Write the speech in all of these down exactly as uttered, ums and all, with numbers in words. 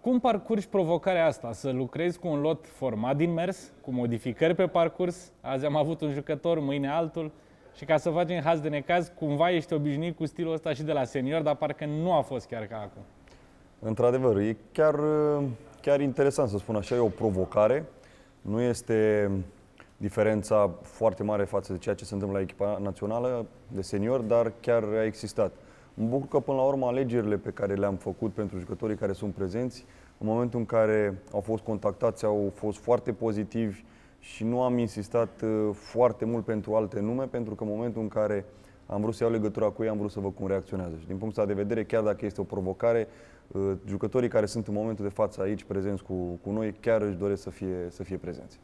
Cum parcurgi provocarea asta? Să lucrezi cu un lot format din mers, cu modificări pe parcurs? Azi am avut un jucător, mâine altul. Și ca să facem haz de necaz, cumva ești obișnuit cu stilul ăsta și de la senior, dar parcă nu a fost chiar ca acum. Într-adevăr, e chiar, chiar interesant să spun așa, e o provocare. Nu este diferența foarte mare față de ceea ce se întâmplă la echipa națională de senior, dar chiar a existat. Mă bucur că până la urmă alegerile pe care le-am făcut pentru jucătorii care sunt prezenți, în momentul în care au fost contactați, au fost foarte pozitivi și nu am insistat foarte mult pentru alte nume, pentru că în momentul în care am vrut să iau legătura cu ei, am vrut să văd cum reacționează. Și din punctul de vedere, chiar dacă este o provocare, jucătorii care sunt în momentul de față aici prezenți cu, cu noi, chiar își doresc să fie, să fie prezenți.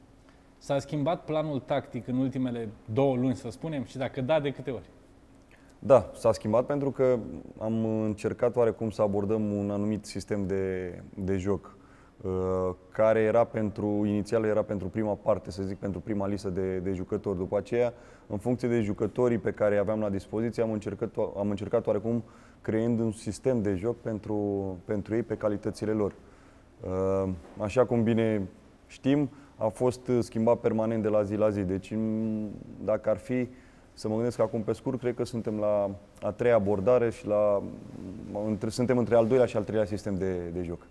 S-a schimbat planul tactic în ultimele două luni, să spunem, și dacă da, de câte ori? Da, s-a schimbat pentru că am încercat oarecum să abordăm un anumit sistem de, de joc care era pentru, inițial era pentru prima parte, să zic, pentru prima listă de, de jucători. După aceea, în funcție de jucătorii pe care aveam la dispoziție, am încercat, am încercat oarecum creând un sistem de joc pentru, pentru ei pe calitățile lor. Așa cum bine știm, a fost schimbat permanent de la zi la zi. Deci, dacă ar fi să mă gândesc acum pe scurt, cred că suntem la a treia abordare și la, între, suntem între al doilea și al treilea sistem de, de joc.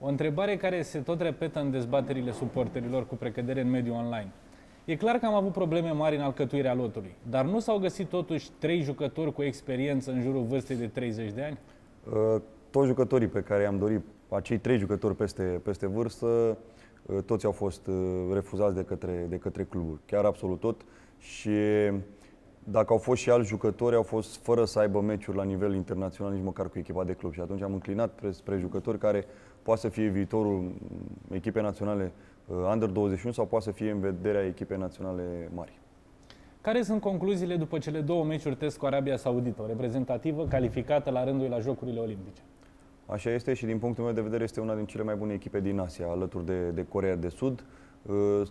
O întrebare care se tot repetă în dezbaterile suporterilor cu precădere în mediul online. E clar că am avut probleme mari în alcătuirea lotului, dar nu s-au găsit totuși trei jucători cu experiență în jurul vârstei de treizeci de ani? Toți jucătorii pe care i-am dorit, acei trei jucători peste, peste vârstă, toți au fost refuzați de către, de către cluburi, chiar absolut tot. Și dacă au fost și alți jucători, au fost fără să aibă meciuri la nivel internațional, nici măcar cu echipa de club. Și atunci am înclinat spre jucători care poate să fie viitorul echipei naționale Under douăzeci și unu sau poate să fie în vederea echipei naționale mari. Care sunt concluziile după cele două meciuri test cu Arabia Saudită, o reprezentativă calificată la rândul la Jocurile Olimpice? Așa este și din punctul meu de vedere este una din cele mai bune echipe din Asia, alături de, de Coreea de Sud.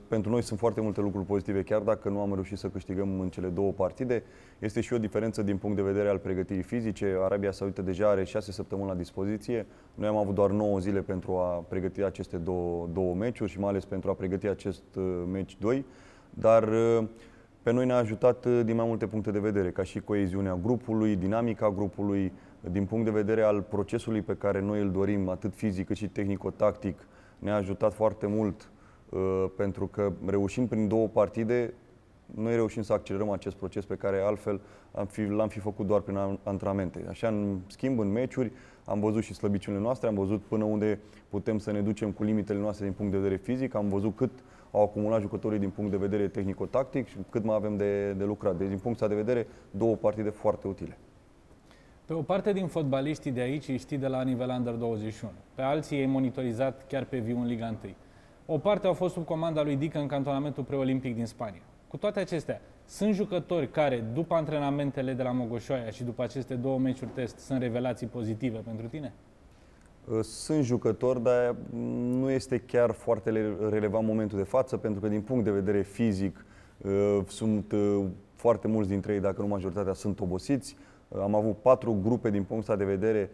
Pentru noi sunt foarte multe lucruri pozitive, chiar dacă nu am reușit să câștigăm în cele două partide. Este și o diferență din punct de vedere al pregătirii fizice. Arabia Saudită deja are șase săptămâni la dispoziție. Noi am avut doar nouă zile pentru a pregăti aceste două, două meciuri și mai ales pentru a pregăti acest meci doi. Dar pe noi ne-a ajutat din mai multe puncte de vedere, ca și coeziunea grupului, dinamica grupului, din punct de vedere al procesului pe care noi îl dorim, atât fizic cât și tehnico-tactic. Ne-a ajutat foarte mult pentru că reușim prin două partide, noi reușim să accelerăm acest proces pe care altfel l-am fi făcut doar prin antrenamente. Așa, în schimb, în meciuri, am văzut și slăbiciunile noastre, am văzut până unde putem să ne ducem cu limitele noastre din punct de vedere fizic, am văzut cât au acumulat jucătorii din punct de vedere tehnico-tactic și cât mai avem de, de lucrat. Deci, din punctul de vedere, două partide foarte utile. Pe o parte din fotbaliștii de aici îi știi de la nivel Under douăzeci și unu, pe alții i-ai monitorizat chiar pe viu în Liga unu. O parte au fost sub comanda lui Dică în cantonamentul preolimpic din Spania. Cu toate acestea, sunt jucători care, după antrenamentele de la Mogoșoaia și după aceste două meciuri test, sunt revelații pozitive pentru tine? Sunt jucători, dar nu este chiar foarte relevant momentul de față, pentru că din punct de vedere fizic sunt foarte mulți dintre ei, dacă nu majoritatea, sunt obosiți. Am avut patru grupe din punctul de vedere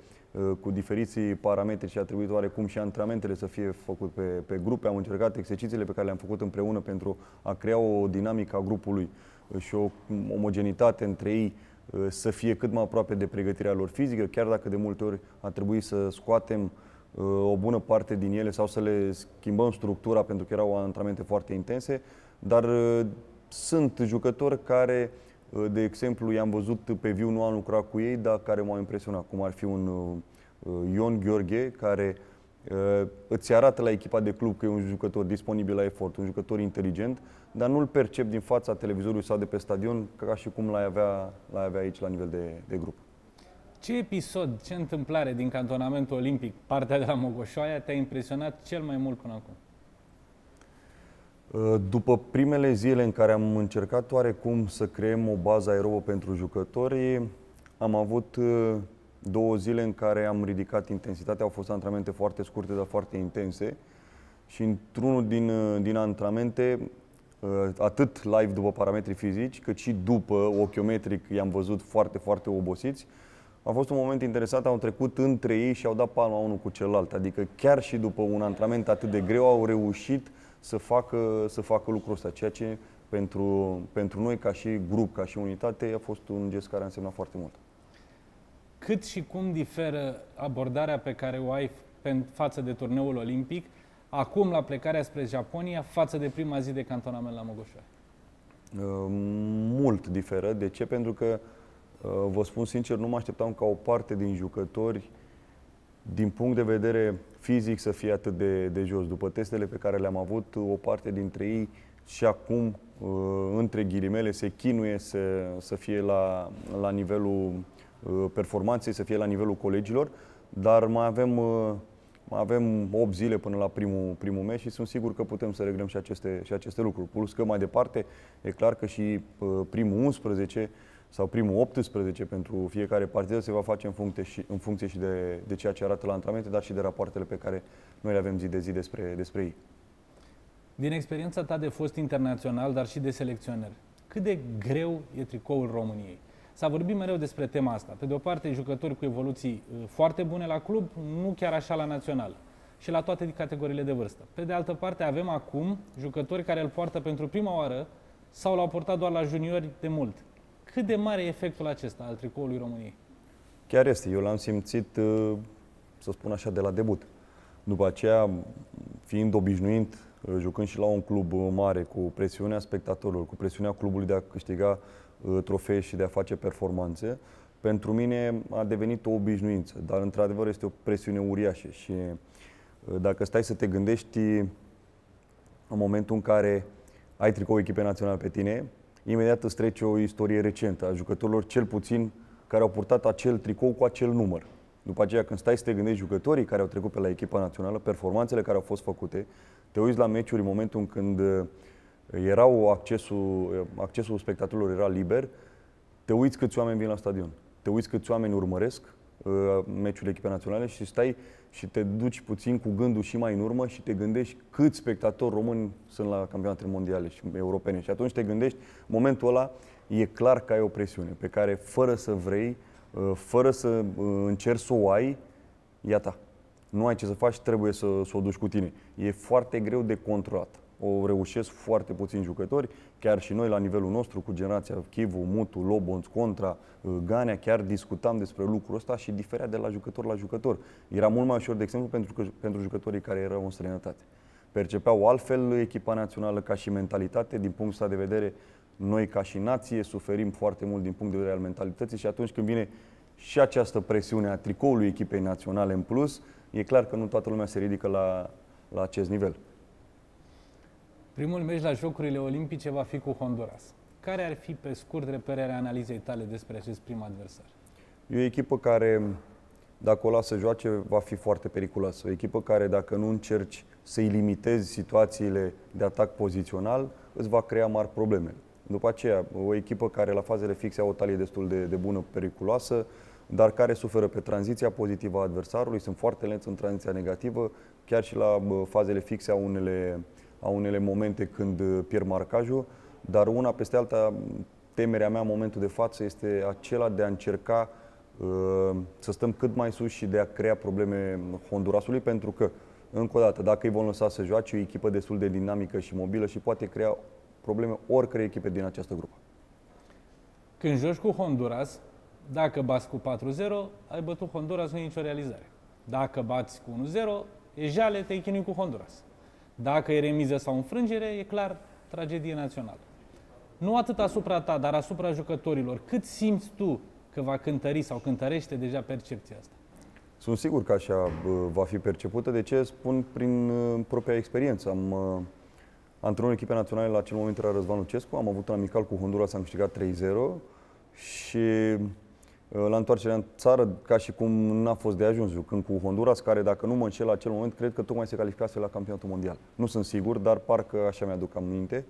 cu diferiții parametri și a trebuit oarecum și antrenamentele să fie făcute pe, pe grupe. Am încercat exercițiile pe care le-am făcut împreună pentru a crea o dinamică a grupului și o omogenitate între ei să fie cât mai aproape de pregătirea lor fizică, chiar dacă de multe ori a trebuit să scoatem o bună parte din ele sau să le schimbăm structura pentru că erau antrenamente foarte intense, dar sunt jucători care, de exemplu, i-am văzut pe viu, nu am lucrat cu ei, dar care m-au impresionat, cum ar fi un Ion Gheorghe, care îți arată la echipa de club că e un jucător disponibil la efort, un jucător inteligent, dar nu-l percep din fața televizorului sau de pe stadion ca și cum l-ai avea, l-ai avea aici la nivel de, de grup. Ce episod, ce întâmplare din cantonamentul olimpic, partea de la Mogoșoaia, te-a impresionat cel mai mult până acum? După primele zile în care am încercat oarecum să creăm o bază aerobă pentru jucători, am avut două zile în care am ridicat intensitatea. Au fost antrenamente foarte scurte, dar foarte intense. Și într-unul din, din antrenamente, atât live după parametri fizici, cât și după ochiometric, i-am văzut foarte, foarte obosiți. a fost un moment interesant, au trecut între ei și au dat palma unul cu celălalt. Adică chiar și după un antrenament atât de greu au reușit să facă, să facă lucrul ăsta, ceea ce pentru, pentru noi ca și grup, ca și unitate, a fost un gest care a însemnat foarte mult. Cât și cum diferă abordarea pe care o ai față de turneul olimpic, acum la plecarea spre Japonia, față de prima zi de cantonament la Mogoșoara? Mult diferă. De ce? Pentru că, vă spun sincer, nu mă așteptam ca o parte din jucători, din punct de vedere fizic, să fie atât de, de jos. După testele pe care le-am avut, o parte dintre ei și acum, între ghilimele, se chinuie să, să fie la, la nivelul performanței, să fie la nivelul colegilor, dar mai avem, mai avem opt zile până la primul, primul meci și sunt sigur că putem să reglăm și aceste, și aceste lucruri. Plus că mai departe, e clar că și primul unsprezece sau primul optsprezece pentru fiecare partidă se va face în funcție și, în funcție și de, de ceea ce arată la antrenamente, dar și de rapoartele pe care noi le avem zi de zi despre, despre ei. Din experiența ta de fost internațional, dar și de selecționer, cât de greu e tricoul României? S-a vorbit mereu despre tema asta. Pe de o parte, jucători cu evoluții foarte bune la club, nu chiar așa la național și la toate categoriile de vârstă. Pe de altă parte, avem acum jucători care îl poartă pentru prima oară sau l-au portat doar la juniori de mult. Cât de mare e efectul acesta al tricoului României? Chiar este. Eu l-am simțit, să spun așa, de la debut. După aceea, fiind obișnuit, jucând și la un club mare, cu presiunea spectatorilor, cu presiunea clubului de a câștiga trofee și de a face performanțe, pentru mine a devenit o obișnuință, dar într-adevăr este o presiune uriașă și dacă stai să te gândești în momentul în care ai tricou echipe naționale pe tine, imediat îți trece o istorie recentă a jucătorilor, cel puțin, care au purtat acel tricou cu acel număr. După aceea, când stai să te gândești jucătorii care au trecut pe la echipa națională, performanțele care au fost făcute, te uiți la meciuri în momentul când erau accesul, accesul spectatorilor era liber, te uiți câți oameni vin la stadion, te uiți câți oameni urmăresc uh, meciul echipei naționale și stai și te duci puțin cu gândul și mai în urmă și te gândești câți spectatori români sunt la campionatele mondiale și europene. Și atunci te gândești, momentul ăla e clar că ai o presiune pe care fără să vrei, uh, fără să uh, încerci să o ai, e a ta. Nu ai ce să faci, trebuie să, să o duci cu tine. E foarte greu de controlat. O reușesc foarte puțini jucători, chiar și noi la nivelul nostru, cu generația Chivu, Mutu, Lobonț, Contra, Ganea, chiar discutam despre lucrul ăsta și diferea de la jucător la jucător. Era mult mai ușor, de exemplu, pentru, că, pentru jucătorii care erau în străinătate. Percepeau altfel echipa națională ca și mentalitate, din punctul ăsta de vedere, noi ca și nație suferim foarte mult din punct de vedere al mentalității și atunci când vine și această presiune a tricoului echipei naționale în plus, e clar că nu toată lumea se ridică la, la acest nivel. Primul meci la Jocurile Olimpice va fi cu Honduras. Care ar fi, pe scurt, reperele analizei tale despre acest prim adversar? E o echipă care, dacă o lasă să joace, va fi foarte periculoasă. O echipă care, dacă nu încerci să-i limitezi situațiile de atac pozițional, îți va crea mari probleme. După aceea, o echipă care la fazele fixe au o talie destul de, de bună, periculoasă, dar care suferă pe tranziția pozitivă a adversarului, sunt foarte lenți în tranziția negativă, chiar și la fazele fixe au unele... au unele momente când pierd marcajul, dar una peste alta, temerea mea în momentul de față este acela de a încerca uh, să stăm cât mai sus și de a crea probleme Hondurasului, pentru că, încă o dată, dacă îi vom lăsa să joace, o echipă destul de dinamică și mobilă și poate crea probleme oricărei echipe din această grupă. Când joci cu Honduras, dacă bați cu patru zero, ai bătut Honduras, nu e nicio realizare. Dacă bați cu unu zero, e jale, te-ai chinuit cu Honduras. Dacă e remiză sau înfrângere, e clar tragedie națională. Nu atât asupra ta, dar asupra jucătorilor. Cât simți tu că va cântări sau cântărește deja percepția asta? Sunt sigur că așa va fi percepută. De ce? Spun prin propria experiență. Am antrenorul echipei naționale la acel moment era Răzvan Lucescu. Am avut un amical cu Honduras, am câștigat trei zero și la întoarcerea în țară, ca și cum n-a fost de ajuns, jucând cu Honduras, care, dacă nu mă înșel, la acel moment, cred că tocmai se calificase la campionatul mondial. Nu sunt sigur, dar parcă așa mi-aduc aminte.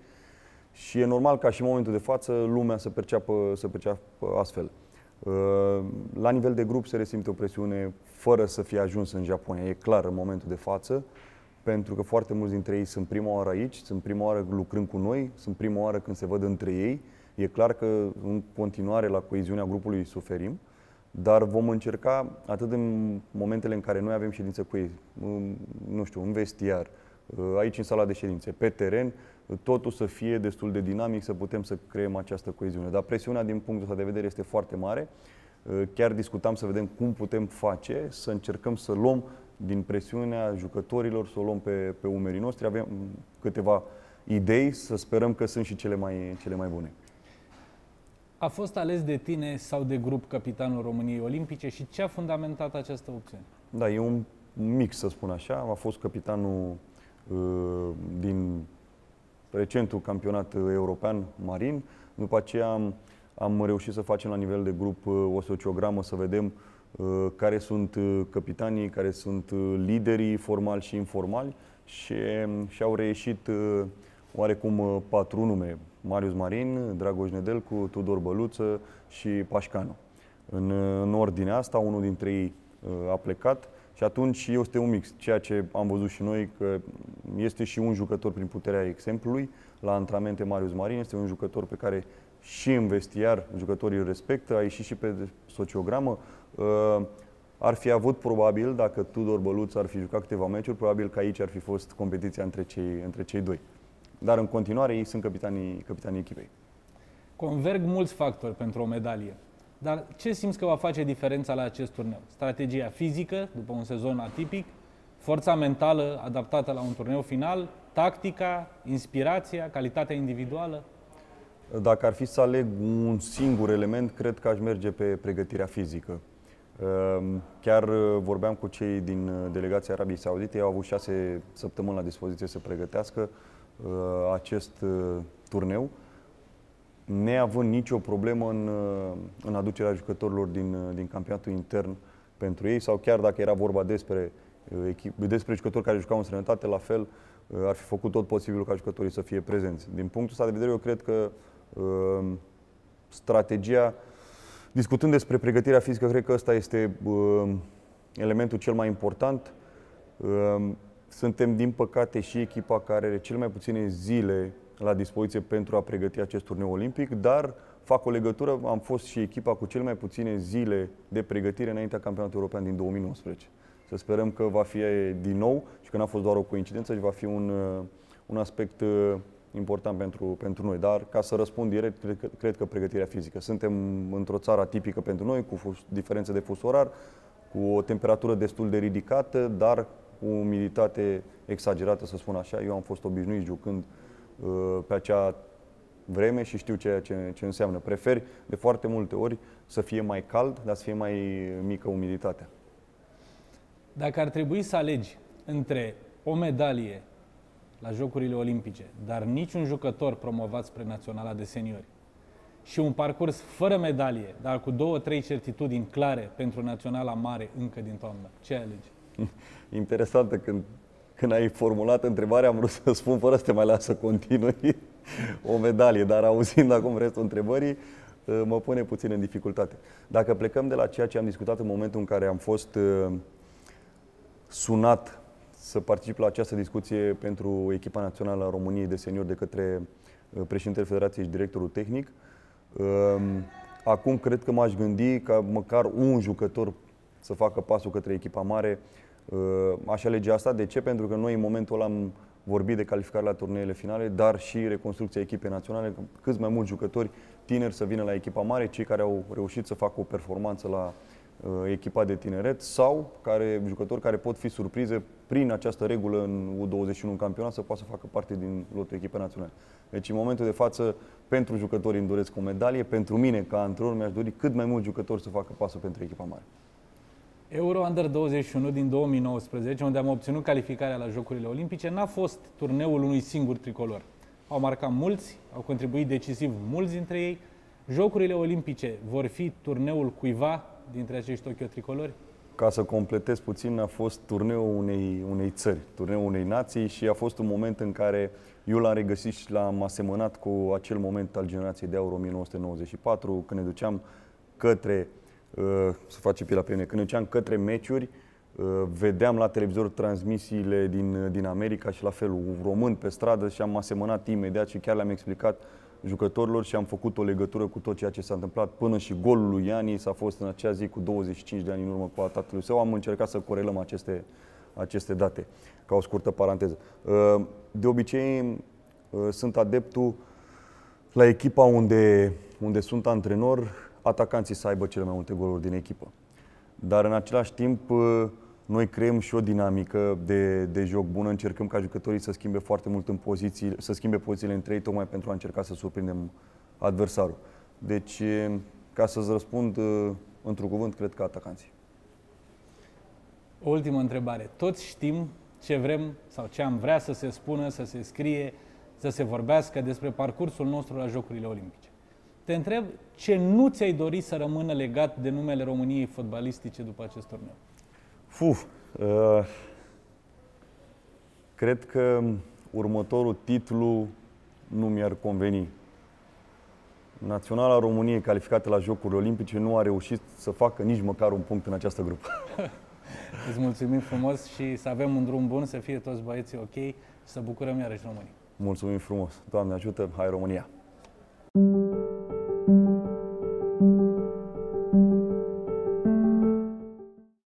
Și e normal ca și în momentul de față lumea să perceapă, să perceapă astfel. La nivel de grup se resimte o presiune fără să fie ajuns în Japonia, e clar în momentul de față, pentru că foarte mulți dintre ei sunt prima oară aici, sunt prima oară lucrând cu noi, sunt prima oară când se văd între ei. E clar că în continuare la coeziunea grupului suferim, Dar vom încerca, atât în momentele în care noi avem ședință cu ei, nu știu, în vestiar, aici în sala de ședințe, pe teren, totul să fie destul de dinamic, să putem să creăm această coeziune. Dar presiunea din punctul ăsta de vedere este foarte mare. Chiar discutam să vedem cum putem face, să încercăm să luăm din presiunea jucătorilor, să o luăm pe, pe umerii noștri. Avem câteva idei, să sperăm că sunt și cele mai, cele mai bune. A fost ales de tine sau de grup capitanul României Olimpice și ce a fundamentat această opțiune? Da, e un mix, să spun așa. A fost capitanul uh, din recentul campionat european, Marin. După aceea am, am reușit să facem la nivel de grup o sociogramă, să vedem uh, care sunt capitanii, care sunt liderii formali și informali și, și au reieșit uh, oarecum patru nume. Marius Marin, Dragoș Nedelcu, Tudor Băluță și Pașcano. În, în ordinea asta, unul dintre ei a plecat și atunci este un mix. Ceea ce am văzut și noi, că este și un jucător prin puterea exemplului. La antrenamente Marius Marin este un jucător pe care și în vestiar jucătorii îl respectă, a ieșit și pe sociogramă. Ar fi avut probabil, dacă Tudor Băluță ar fi jucat câteva meciuri, probabil că aici ar fi fost competiția între cei, între cei doi. Dar în continuare ei sunt capitanii, capitanii echipei. Converg mulți factori pentru o medalie. Dar ce simți că va face diferența la acest turneu? Strategia fizică, după un sezon atipic, forța mentală adaptată la un turneu final, tactica, inspirația, calitatea individuală? Dacă ar fi să aleg un singur element, cred că aș merge pe pregătirea fizică. Chiar vorbeam cu cei din delegația Arabiei Saudite, ei au avut șase săptămâni la dispoziție să pregătească acest turneu, neavând nicio problemă în, în aducerea jucătorilor din, din campionatul intern pentru ei, sau chiar dacă era vorba despre, despre jucători care jucau în străinătate, la fel ar fi făcut tot posibilul ca jucătorii să fie prezenți. Din punctul ăsta de vedere, eu cred că strategia, discutând despre pregătirea fizică, cred că ăsta este elementul cel mai important. Suntem, din păcate, și echipa care are cel mai puține zile la dispoziție pentru a pregăti acest turneu olimpic, dar fac o legătură, am fost și echipa cu cel mai puține zile de pregătire înaintea campionatului european din două mii nouăsprezece. Să sperăm că va fi din nou și că n-a fost doar o coincidență, ci va fi un, un aspect important pentru, pentru noi. Dar, ca să răspund direct, cred că, cred că pregătirea fizică. Suntem într-o țară atipică pentru noi, cu diferențe de fus orar, cu o temperatură destul de ridicată, dar cu umiditate exagerată, să spun așa. Eu am fost obișnuit jucând uh, pe acea vreme și știu ceea ce, ce înseamnă. Prefer de foarte multe ori să fie mai cald, dar să fie mai mică umiditatea. Dacă ar trebui să alegi între o medalie la Jocurile Olimpice, dar niciun jucător promovat spre Naționala de Seniori, și un parcurs fără medalie, dar cu două, trei certitudini clare pentru Naționala Mare încă din toamnă, ce alegi? Interesantă, când, când ai formulat întrebarea, am vrut să spun, fără să te mai las să continui, o medalie, dar auzind acum restul întrebării, mă pune puțin în dificultate. Dacă plecăm de la ceea ce am discutat în momentul în care am fost sunat să particip la această discuție pentru echipa națională a României de seniori de către președintele Federației și directorul tehnic, acum cred că m-aș gândi ca măcar un jucător să facă pasul către echipa mare. Aș alege asta. De ce? Pentru că noi în momentul ăla am vorbit de calificare la turneele finale, dar și reconstrucția echipei naționale, câți mai mulți jucători tineri să vină la echipa mare, cei care au reușit să facă o performanță la echipa de tineret sau care, jucători care pot fi surprize prin această regulă în U douăzeci și unu în campionat să poată să facă parte din lotul echipei naționale. Deci în momentul de față, pentru jucători îmi doresc o medalie, pentru mine ca antrenor mi-aș dori cât mai mulți jucători să facă pasul pentru echipa mare. Euro Under douăzeci și unu din două mii nouăsprezece, unde am obținut calificarea la Jocurile Olimpice, n-a fost turneul unui singur tricolor. Au marcat mulți, au contribuit decisiv mulți dintre ei. Jocurile Olimpice vor fi turneul cuiva dintre acești Tokyo tricolori? Ca să completez puțin, a fost turneul unei, unei țări, turneul unei nații și a fost un moment în care eu l-am regăsit și l-am asemănat cu acel moment al generației de Euro o mie nouă sute nouăzeci și patru, când ne duceam către... să face pila pe mine. Când înceam către meciuri, vedeam la televizor transmisiile din, din America și la fel român pe stradă și am asemănat imediat și chiar le-am explicat jucătorilor și am făcut o legătură cu tot ceea ce s-a întâmplat până și golul lui Ianis a fost în acea zi cu douăzeci și cinci de ani în urmă cu atatul său. Am încercat să corelăm aceste, aceste date, ca o scurtă paranteză. De obicei sunt adeptul la echipa unde, unde sunt antrenor, atacanții să aibă cele mai multe goluri din echipă. Dar în același timp noi creăm și o dinamică de, de joc bună, încercăm ca jucătorii să schimbe foarte mult în poziții, să schimbe pozițiile între ei, tocmai pentru a încerca să surprindem adversarul. Deci, ca să-ți răspund într-un cuvânt, cred că atacanții. O ultimă întrebare. Toți știm ce vrem sau ce am vrea să se spună, să se scrie, să se vorbească despre parcursul nostru la Jocurile Olimpice. Te întreb ce nu ți-ai dori să rămână legat de numele României fotbalistice după acest turneu? Fuf! Uh, cred că următorul titlu nu mi-ar conveni. Naționala României, calificată la Jocurile Olimpice, nu a reușit să facă nici măcar un punct în această grupă. Îți mulțumim frumos și să avem un drum bun, să fie toți băieții ok și să bucurăm iarăși România. Mulțumim frumos! Doamne ajută! Hai România!